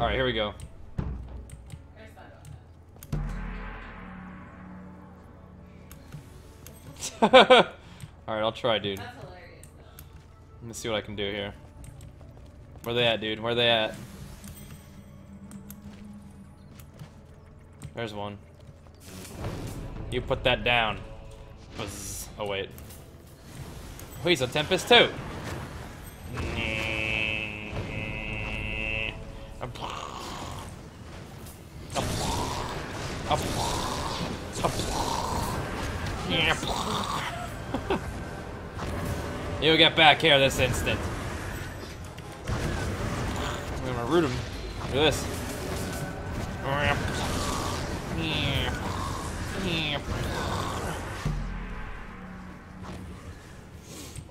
Alright, here we go. Alright, I'll try, dude. That's hilarious, though. Let me see what I can do here. Where they at, dude? Where they at? There's one. You put that down. Buzz. Oh, wait. Oh, he's a Tempest, too. You get back here this instant. I'm gonna root him. Look at this.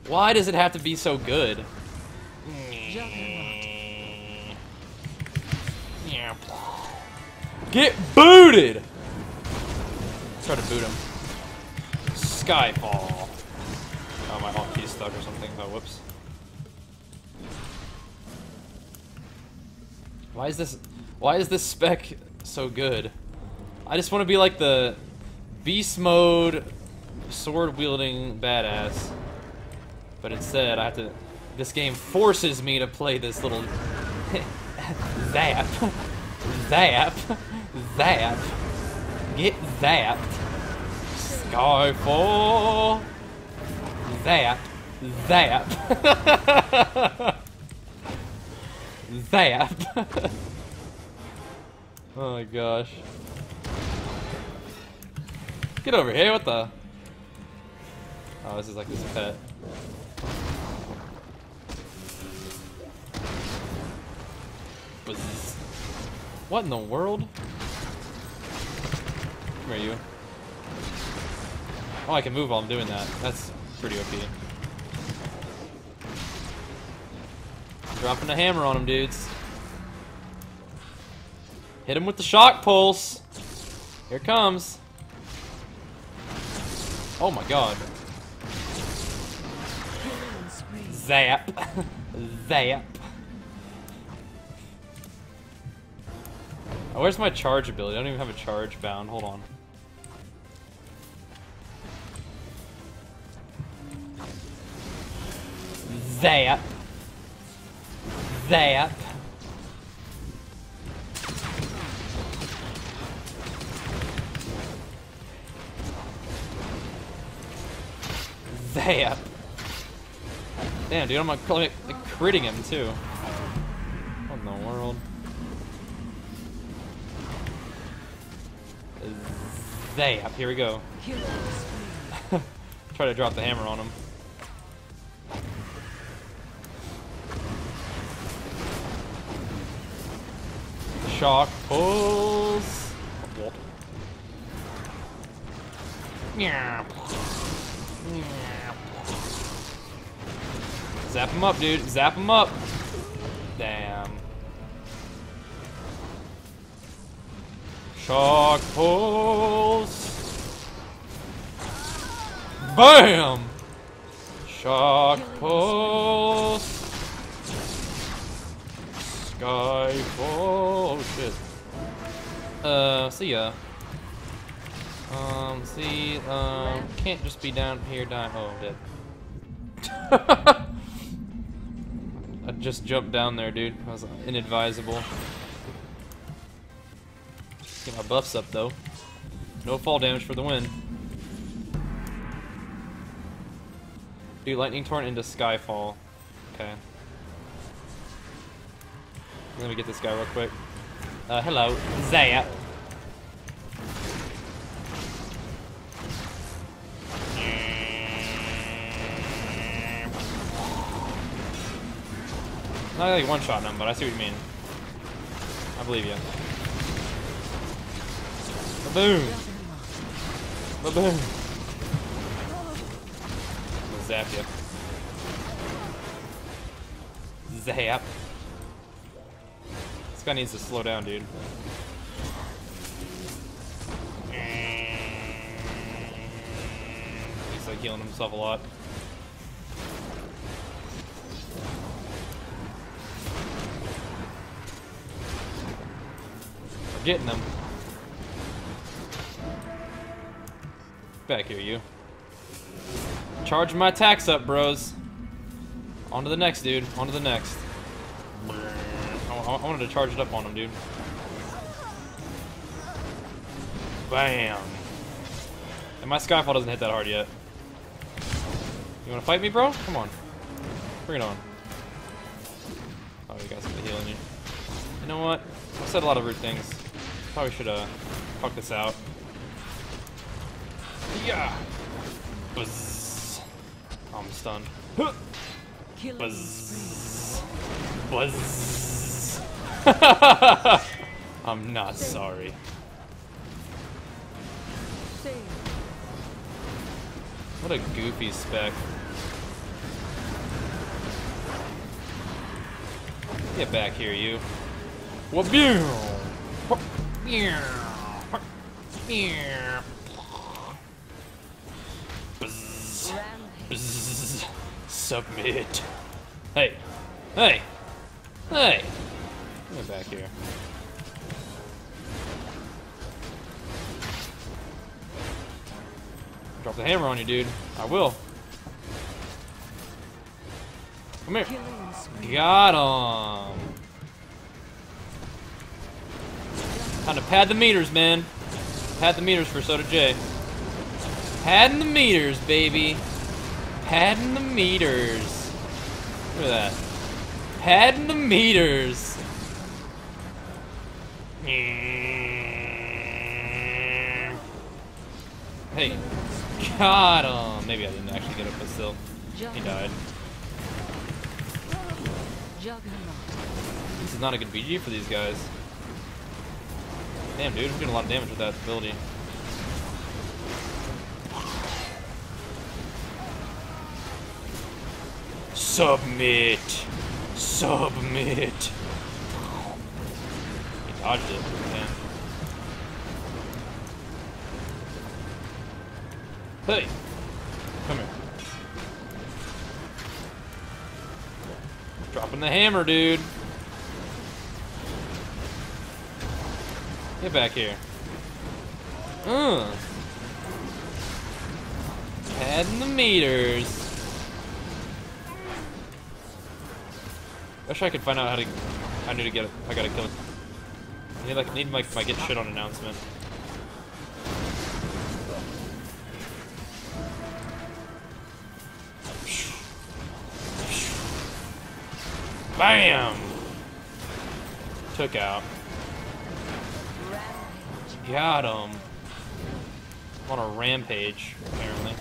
Why does it have to be so good? Get booted! Try to boot him. Skyfall. Oh, my hotkey's stuck or something. Oh, whoops. Why is this spec so good? I just want to be like the Beast mode sword-wielding badass. But instead, I have to... This game forces me to play this little... Zap. Zap. Zap. Get zapped. Skyfall. Zap. Zap. Zap. Oh my gosh. Get over here, what the... Oh, this is like this pet. Buzz. What in the world? Where are you? Oh, I can move while I'm doing that. That's pretty OP. Dropping the hammer on him, dudes. Hit him with the shock pulse. Here it comes. Oh my god. Zap. Zap. Oh, where's my charge ability? I don't even have a charge bound. Hold on. Zap. Zap. Zap. Damn, dude, I'm like critting him too. What in the world? Zap, here we go. Try to drop the hammer on him. Shock pulls. Yeah. Zap him up, dude. Zap him up. Damn. Shock pulls. Bam! Shock pulls. Skyfall. Oh, shit. See ya. Can't just be down here dying. Oh, I'm dead. I just jumped down there, dude. That was inadvisable. Get my buffs up, though. No fall damage for the win. Dude, Lightning Torn into Skyfall. Okay. Let me get this guy real quick. Hello. Zaya. Not like one-shotting him, but I see what you mean. I believe you. Ba-boom! Ba-boom! Zap you. Zap. This guy needs to slow down, dude. He's like healing himself a lot. for getting them. Back here, you. Charge my attacks up, bros. On to the next, dude. On to the next. I wanted to charge it up on him, dude. Bam. And my Skyfall doesn't hit that hard yet. You wanna fight me, bro? Come on. Bring it on. Oh, you got something healing you. You know what? I've said a lot of rude things. Probably should, fuck this out. Yeah! Buzz. Oh, I'm stunned. Huh. Buzz. Buzz. I'm not sorry. What a goofy spec. Get back here, you. What? Submit. Hey. Hey. Hey. Get back here. Drop the hammer on you, dude. I will. Come here. Got him. Time to pad the meters, man. Pad the meters for Soda J. Padding the meters, baby. Padding the meters. Look at that. Padding the meters. Hey. Got him. Maybe I didn't actually get him, but still. He died. This is not a good BG for these guys. Damn, dude. I'm doing a lot of damage with that ability. Submit. Submit. He dodged it. Man. Hey! Come here. Dropping the hammer, dude. Get back here. Padding the meters. I wish I could find out how to. I knew to get it. I gotta kill it. I need like my get shit on announcement. Bam! Took out. Got him. On a rampage, apparently.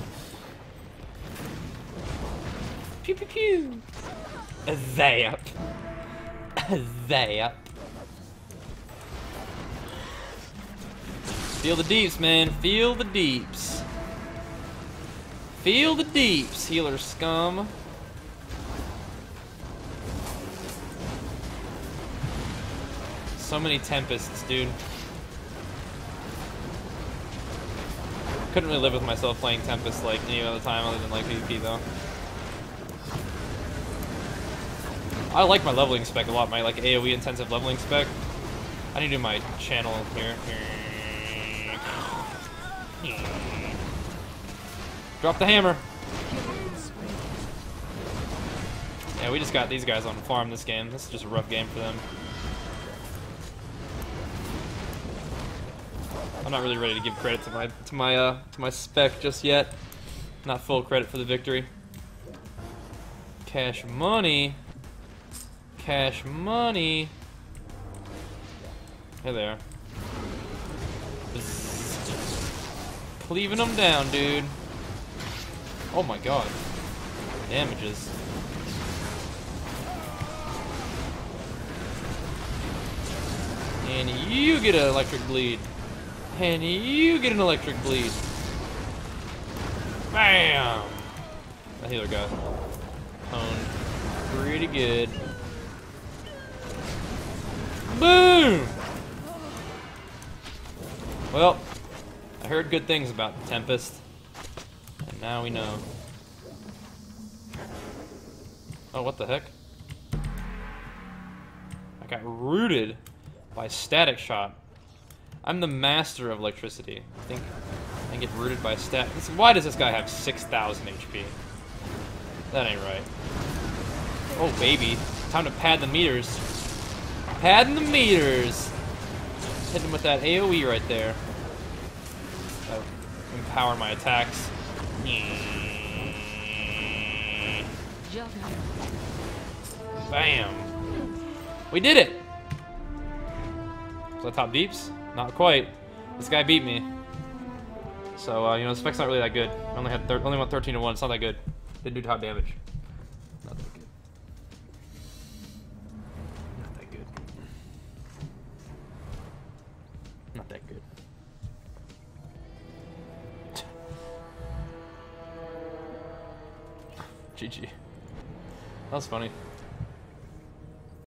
Pew pew pew! Zap. Zap. Feel the deeps, man. Feel the deeps. Feel the deeps, healer scum. So many tempests, dude. Couldn't really live with myself playing Tempest like any other time other than like PvP though. I like my leveling spec a lot, my like AoE intensive leveling spec. I need to do my channel here. Drop the hammer. Yeah, we just got these guys on farm this game. This is just a rough game for them. I'm not really ready to give credit to my spec just yet. Not full credit for the victory. Cash money. Cash money. Hey there. Cleaving them down, dude. Oh my god. Damages. And you get an electric bleed. And you get an electric bleed. Bam! That healer got honed pretty good. Boom! Well, I heard good things about the Tempest. And now we know. Oh, what the heck? I got rooted by static shot. I'm the master of electricity. I get rooted by stat. Why does this guy have 6,000 HP? That ain't right. Oh baby, time to pad the meters. Padding the meters. Hit him with that AOE right there. That'll empower my attacks. Bam! We did it! Was that top deeps? Not quite. This guy beat me. So, you know, the spec's not really that good. I only had only went 13 to 1. It's not that good. Didn't do top damage. Not that good. Not that good. Not that good. GG. That was funny.